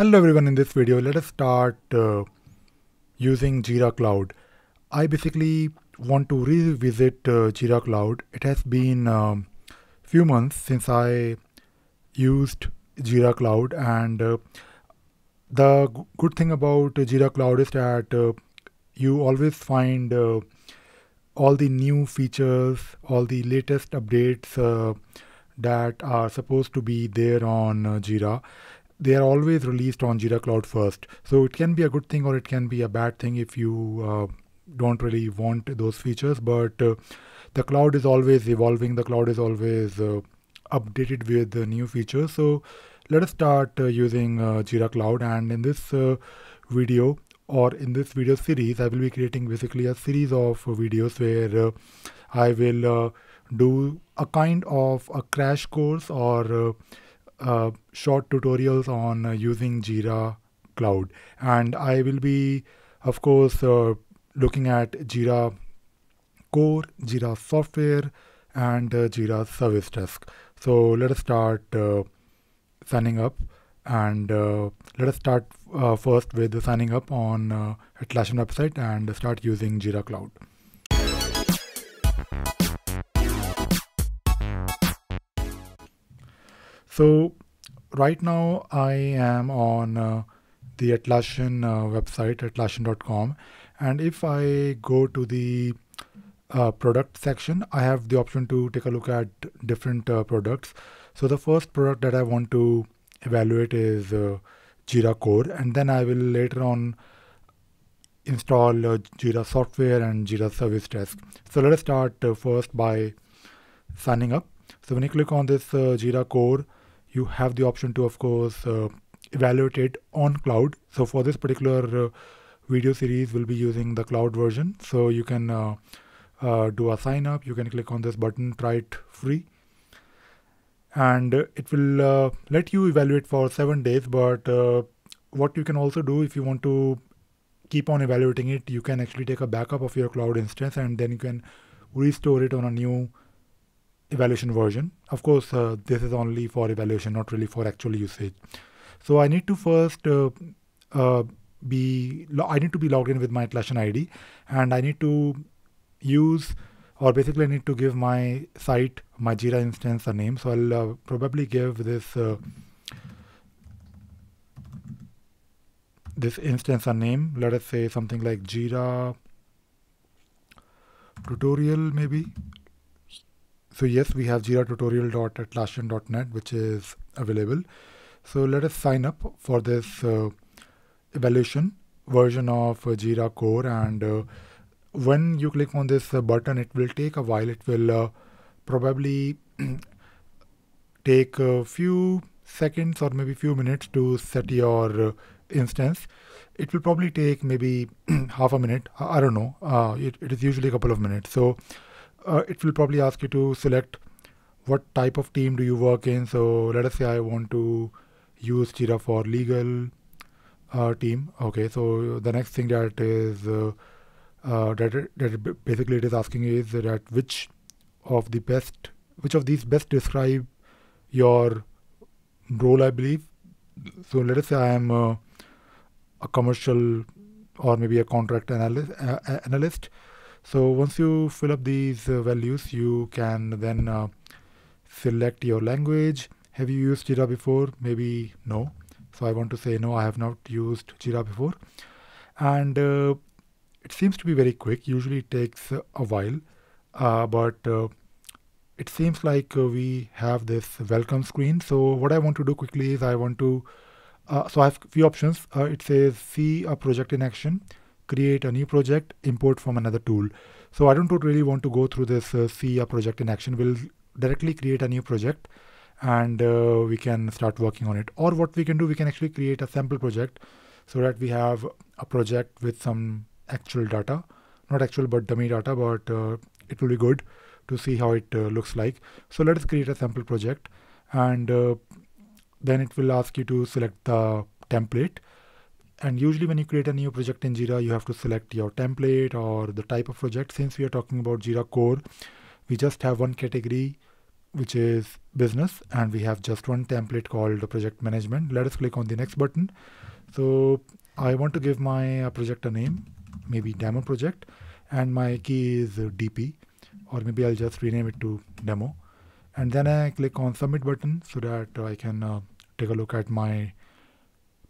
Hello everyone, in this video let us start using Jira Cloud. I basically want to revisit Jira Cloud. It has been few months since I used Jira Cloud, and the good thing about Jira Cloud is that you always find all the new features, all the latest updates that are supposed to be there on Jira. They are always released on Jira Cloud first. So it can be a good thing or it can be a bad thing if you don't really want those features, but the cloud is always evolving. The cloud is always updated with the new features. So let us start using Jira Cloud. And in this video or in this video series, I will be creating basically a series of videos where I will do a kind of a crash course or short tutorials on using Jira Cloud. And I will be, of course, looking at Jira Core, Jira Software, and Jira Service Desk. So let us start signing up, and let us start first with signing up on Atlassian website and start using Jira Cloud. So right now I am on the Atlassian website, atlassian.com, and if I go to the product section, I have the option to take a look at different products. So the first product that I want to evaluate is Jira Core, and then I will later on install Jira Software and Jira Service Desk. So let us start first by signing up. So when you click on this Jira Core, you have the option to, of course, evaluate it on cloud. So for this particular video series, we'll be using the cloud version. So you can do a sign up. You can click on this button, try it free. And it will let you evaluate for 7 days. But what you can also do, if you want to keep on evaluating it, you can actually take a backup of your cloud instance, and then you can restore it on a new evaluation version. Of course, this is only for evaluation, not really for actual usage. So I need to first be logged in with my Atlassian ID, and I need to use, or basically I need to give my site, my Jira instance, a name. So I'll probably give this this instance a name. Let us say something like Jira Tutorial, maybe. So yes, we have jiratutorial.atlassian.net, which is available. So let us sign up for this evaluation version of Jira Core. And when you click on this button, it will take a while. It will probably take a few seconds or maybe few minutes to set your instance. It will probably take maybe half a minute. I don't know. It is usually a couple of minutes. So it will probably ask you to select what type of team do you work in. So let us say I want to use Jira for legal team. Okay, so the next thing that is that basically it is asking is that which of these best describe your role, I believe. So let us say I am a commercial or maybe a contract analyst. So once you fill up these values, you can then select your language. Have you used Jira before? Maybe no. So I want to say no, I have not used Jira before. And it seems to be very quick. Usually it takes a while, but it seems like we have this welcome screen. So what I want to do quickly is I want to, so I have a few options. It says see a project in action, create a new project, import from another tool. So I don't really want to go through this see a project in action. We'll directly create a new project, and we can start working on it. Or what we can do, we can actually create a sample project so that we have a project with some actual data, not actual but dummy data, but it will be good to see how it looks like. So let us create a sample project, and then it will ask you to select the template. And usually when you create a new project in Jira, you have to select your template or the type of project. Since we are talking about Jira Core, we just have one category, which is business, and we have just one template called project management. Let us click on the next button. So I want to give my project a name, maybe demo project, and my key is DP, or maybe I'll just rename it to demo. And then I click on submit button so that I can take a look at my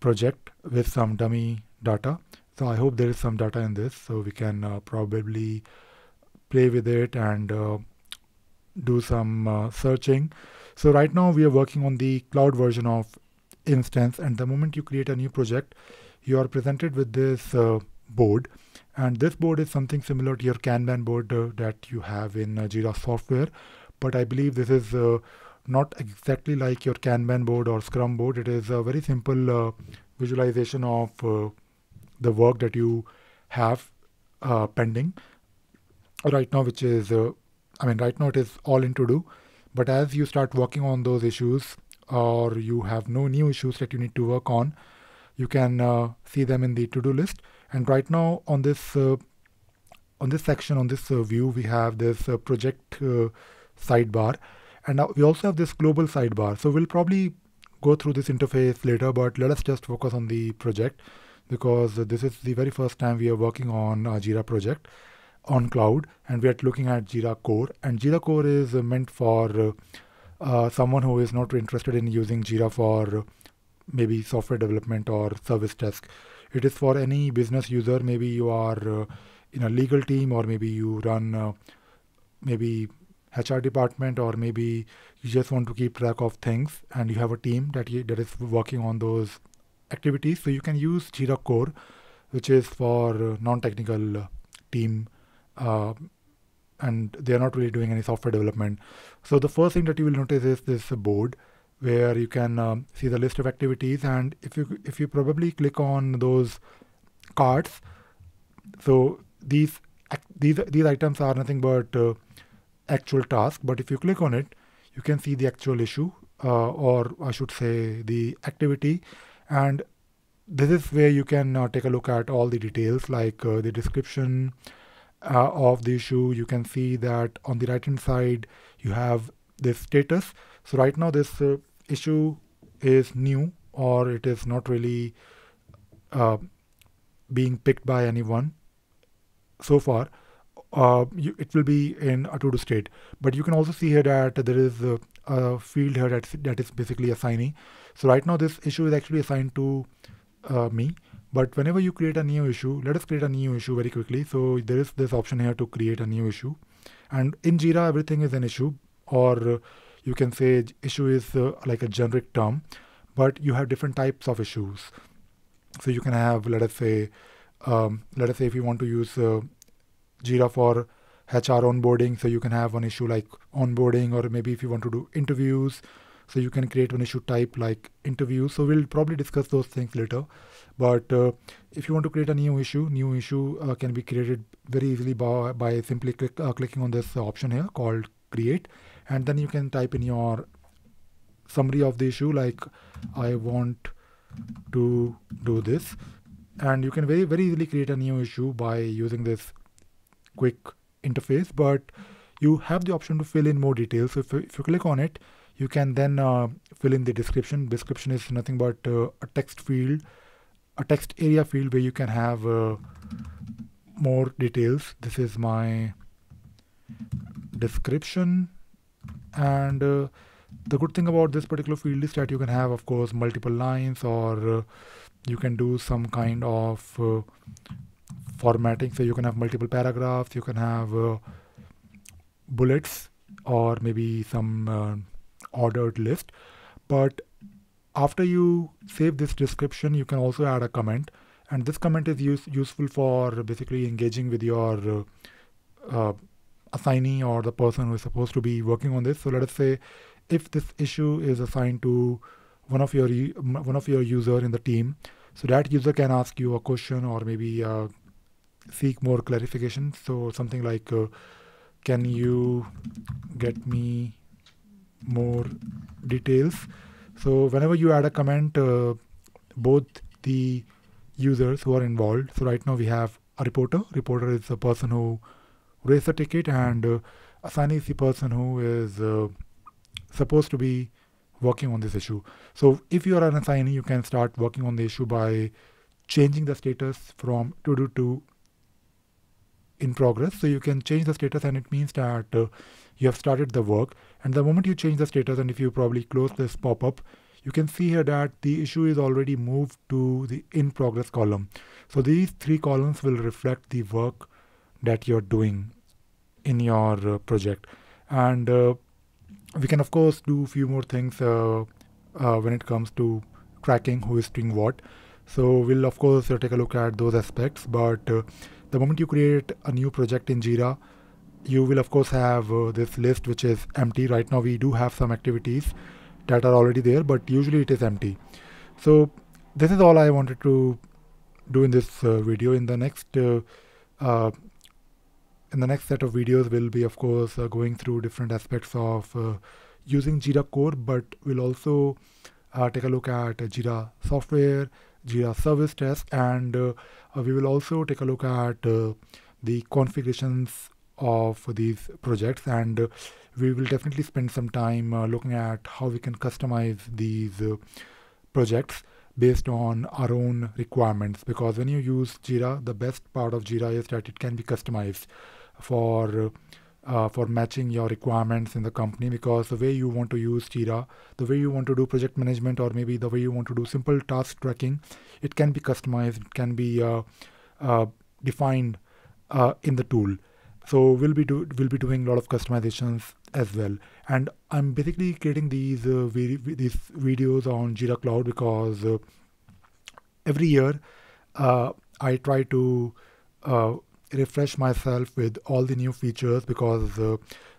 project with some dummy data. So I hope there is some data in this, so we can probably play with it and do some searching. So right now we are working on the cloud version of instance, and the moment you create a new project, you are presented with this board, and this board is something similar to your Kanban board that you have in Jira Software. But I believe this is not exactly like your Kanban board or Scrum board. It is a very simple visualization of the work that you have pending right now, which is right now it is all in to do, but as you start working on those issues, or you have no new issues that you need to work on, you can see them in the to-do list. And right now on this section, on this view, we have this project sidebar, and now we also have this global sidebar. So we'll probably go through this interface later, but let us just focus on the project, because this is the very first time we are working on a Jira project on cloud, and we are looking at Jira Core. And Jira Core is meant for someone who is not interested in using Jira for maybe software development or service desk. It is for any business user. Maybe you are in a legal team, or maybe you run maybe HR department, or maybe you just want to keep track of things and you have a team that is working on those activities. So you can use Jira Core, which is for non-technical team, and they are not really doing any software development. So the first thing that you will notice is this board, where you can see the list of activities. And if you probably click on those cards, so these items are nothing but actual task. But if you click on it, you can see the actual issue, or I should say the activity. And this is where you can take a look at all the details, like the description of the issue. You can see that on the right hand side you have this status. So right now this issue is new, or it is not really being picked by anyone so far. It will be in a to-do state, but you can also see here that there is a field here that is basically assignee. So right now this issue is actually assigned to me, but whenever you create a new issue, let us create a new issue very quickly. So there is this option here to create a new issue, and in Jira everything is an issue, or you can say issue is like a generic term, but you have different types of issues. So you can have, let us say if you want to use Jira for HR onboarding, so you can have one issue like onboarding, or maybe if you want to do interviews, so you can create one issue type like interview. So we'll probably discuss those things later. But if you want to create a new issue can be created very easily by simply clicking on this option here called create, and then you can type in your summary of the issue, like I want to do this, and you can very, very easily create a new issue by using this quick interface. But you have the option to fill in more details. So if you click on it, you can then fill in the description. Description is nothing but a text field, a text area field, where you can have more details. This is my description, and the good thing about this particular field is that you can have, of course, multiple lines, or you can do some kind of formatting. So you can have multiple paragraphs, you can have bullets, or maybe some ordered list. But after you save this description, you can also add a comment, and this comment is useful for basically engaging with your assignee, or the person who is supposed to be working on this. So let us say if this issue is assigned to one of your user in the team, so that user can ask you a question, or maybe seek more clarification. So something like, can you get me more details? So whenever you add a comment, both the users who are involved, so right now we have a reporter is the person who raised the ticket, and assignee is the person who is supposed to be working on this issue. So if you are an assignee, you can start working on the issue by changing the status from to do to in progress. So you can change the status, and it means that you have started the work. And the moment you change the status, and if you probably close this pop-up, you can see here that the issue is already moved to the in progress column. So these three columns will reflect the work that you're doing in your project. And we can of course do a few more things when it comes to tracking who is doing what. So we'll of course take a look at those aspects, but the moment you create a new project in Jira, you will of course have this list which is empty. Right now we do have some activities that are already there, but usually it is empty. So this is all I wanted to do in this video. In the next in the next set of videos, we'll be of course going through different aspects of using Jira Core, but we'll also take a look at Jira Software, Jira Service Desk, and we will also take a look at the configurations of these projects, and we will definitely spend some time looking at how we can customize these projects based on our own requirements. Because when you use Jira, the best part of Jira is that it can be customized for matching your requirements in the company, because the way you want to use Jira, the way you want to do project management, or maybe the way you want to do simple task tracking, it can be customized, it can be defined in the tool. So we'll be doing a lot of customizations as well. And I'm basically creating these videos on Jira Cloud because every year I try to refresh myself with all the new features, because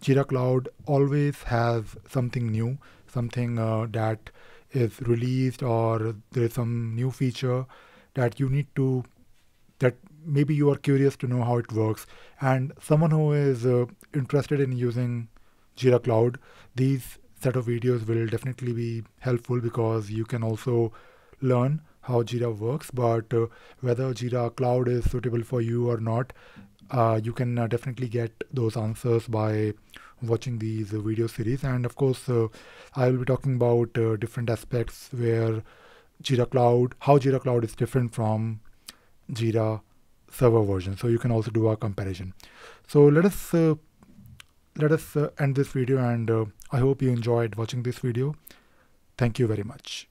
Jira Cloud always has something new, something that is released, or there is some new feature that you need to, that maybe you are curious to know how it works. And someone who is interested in using Jira Cloud, these set of videos will definitely be helpful, because you can also learn how Jira works. But whether Jira Cloud is suitable for you or not, you can definitely get those answers by watching these video series. And of course, I will be talking about different aspects where Jira Cloud, how Jira Cloud is different from Jira Server version. So you can also do a comparison. So let us end this video, and I hope you enjoyed watching this video. Thank you very much.